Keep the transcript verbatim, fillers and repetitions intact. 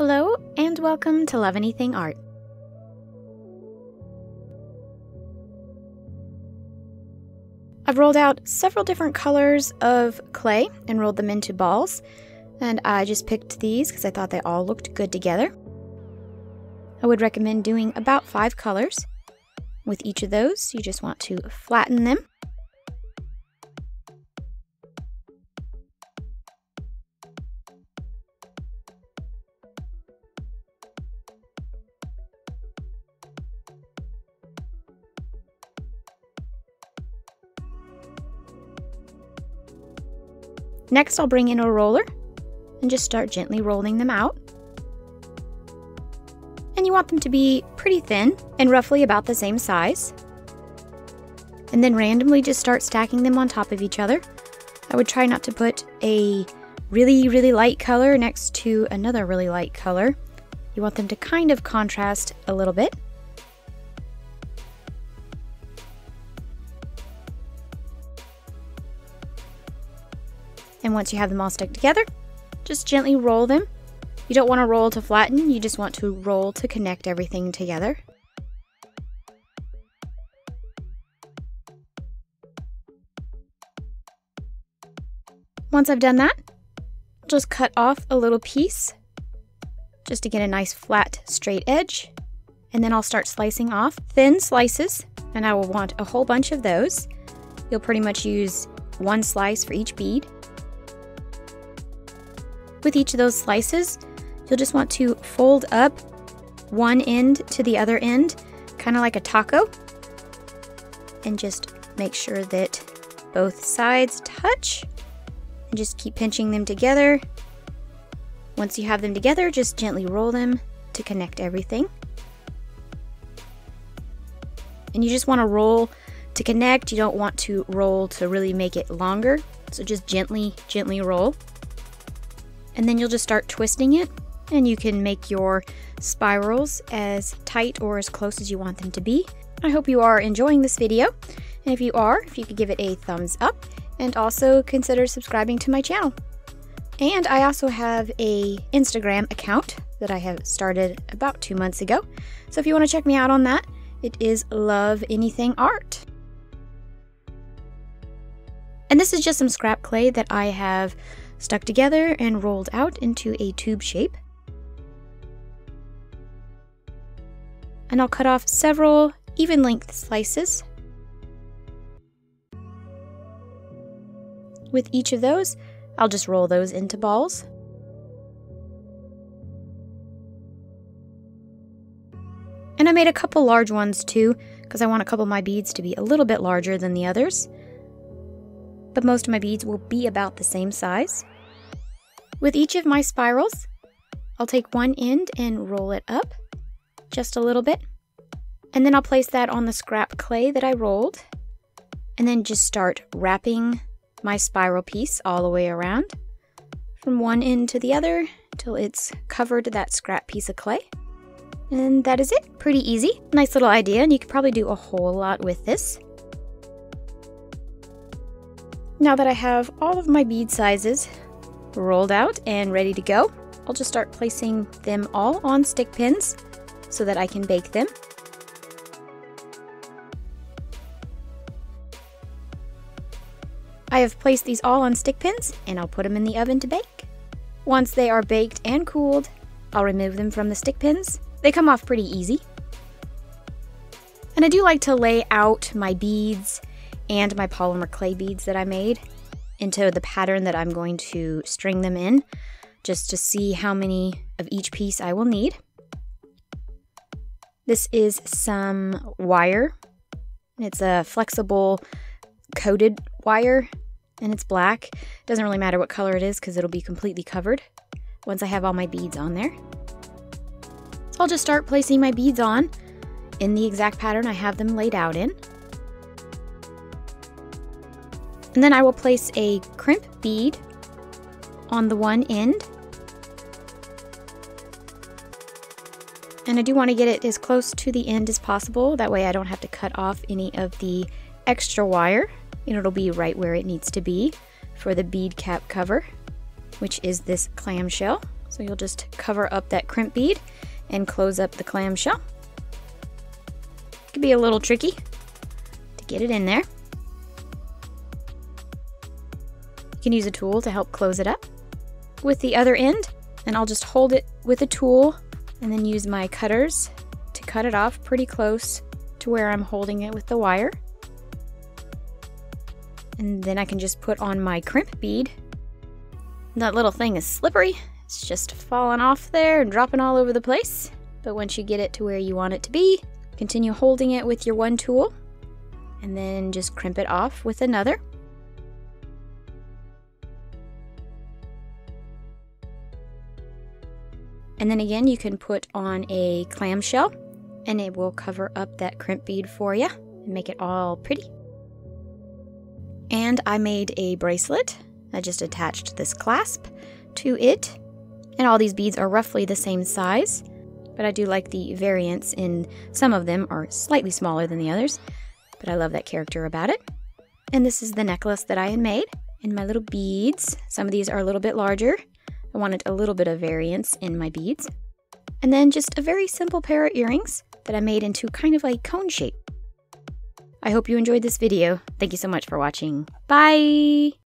Hello and welcome to Love Anything Art. I've rolled out several different colors of clay and rolled them into balls, and I just picked these because I thought they all looked good together. I would recommend doing about five colors. With each of those, you just want to flatten them. Next, I'll bring in a roller and just start gently rolling them out. And you want them to be pretty thin and roughly about the same size. And then randomly just start stacking them on top of each other. I would try not to put a really, really light color next to another really light color. You want them to kind of contrast a little bit. And once you have them all stuck together, just gently roll them. You don't want to roll to flatten, you just want to roll to connect everything together. Once I've done that, I'll just cut off a little piece just to get a nice flat, straight edge. And then I'll start slicing off thin slices, and I will want a whole bunch of those. You'll pretty much use one slice for each bead. With each of those slices, you'll just want to fold up one end to the other end, kind of like a taco, and just make sure that both sides touch, and just keep pinching them together. Once you have them together, just gently roll them to connect everything. And you just want to roll to connect. You don't want to roll to really make it longer, so just gently, gently roll. And then you'll just start twisting it, and you can make your spirals as tight or as close as you want them to be. I hope you are enjoying this video, and if you are, if you could give it a thumbs up, and also consider subscribing to my channel. And I also have a Instagram account that I have started about two months ago, so if you want to check me out on that, it is Love Anything Art. And this is just some scrap clay that I have stuck together and rolled out into a tube shape. And I'll cut off several even length slices. With each of those, I'll just roll those into balls. And I made a couple large ones too, because I want a couple of my beads to be a little bit larger than the others. But most of my beads will be about the same size. With each of my spirals, I'll take one end and roll it up just a little bit. And then I'll place that on the scrap clay that I rolled. And then just start wrapping my spiral piece all the way around from one end to the other till it's covered that scrap piece of clay. And that is it. Pretty easy. Nice little idea, and you could probably do a whole lot with this. Now that I have all of my bead sizes rolled out and ready to go, I'll just start placing them all on stick pins so that I can bake them. I have placed these all on stick pins, and I'll put them in the oven to bake. Once they are baked and cooled, I'll remove them from the stick pins. They come off pretty easy. And I do like to lay out my beads and my polymer clay beads that I made into the pattern that I'm going to string them in, just to see how many of each piece I will need. This is some wire. It's a flexible coated wire, and it's black. It doesn't really matter what color it is because it'll be completely covered once I have all my beads on there. So I'll just start placing my beads on in the exact pattern I have them laid out in. And then I will place a crimp bead on the one end. And I do want to get it as close to the end as possible. That way I don't have to cut off any of the extra wire. And it'll be right where it needs to be for the bead cap cover, which is this clamshell. So you'll just cover up that crimp bead and close up the clamshell. It can be a little tricky to get it in there. You can use a tool to help close it up with the other end, and I'll just hold it with a tool and then use my cutters to cut it off pretty close to where I'm holding it with the wire. And then I can just put on my crimp bead. That little thing is slippery. It's just falling off there and dropping all over the place. But once you get it to where you want it to be, continue holding it with your one tool and then just crimp it off with another. And then again, you can put on a clamshell and it will cover up that crimp bead for you and make it all pretty. And I made a bracelet. I just attached this clasp to it, and all these beads are roughly the same size, but I do like the variance in some of them are slightly smaller than the others, but I love that character about it. And this is the necklace that I had made, and my little beads. Some of these are a little bit larger. I wanted a little bit of variance in my beads. And then just a very simple pair of earrings that I made into kind of a cone shape. I hope you enjoyed this video. Thank you so much for watching. Bye!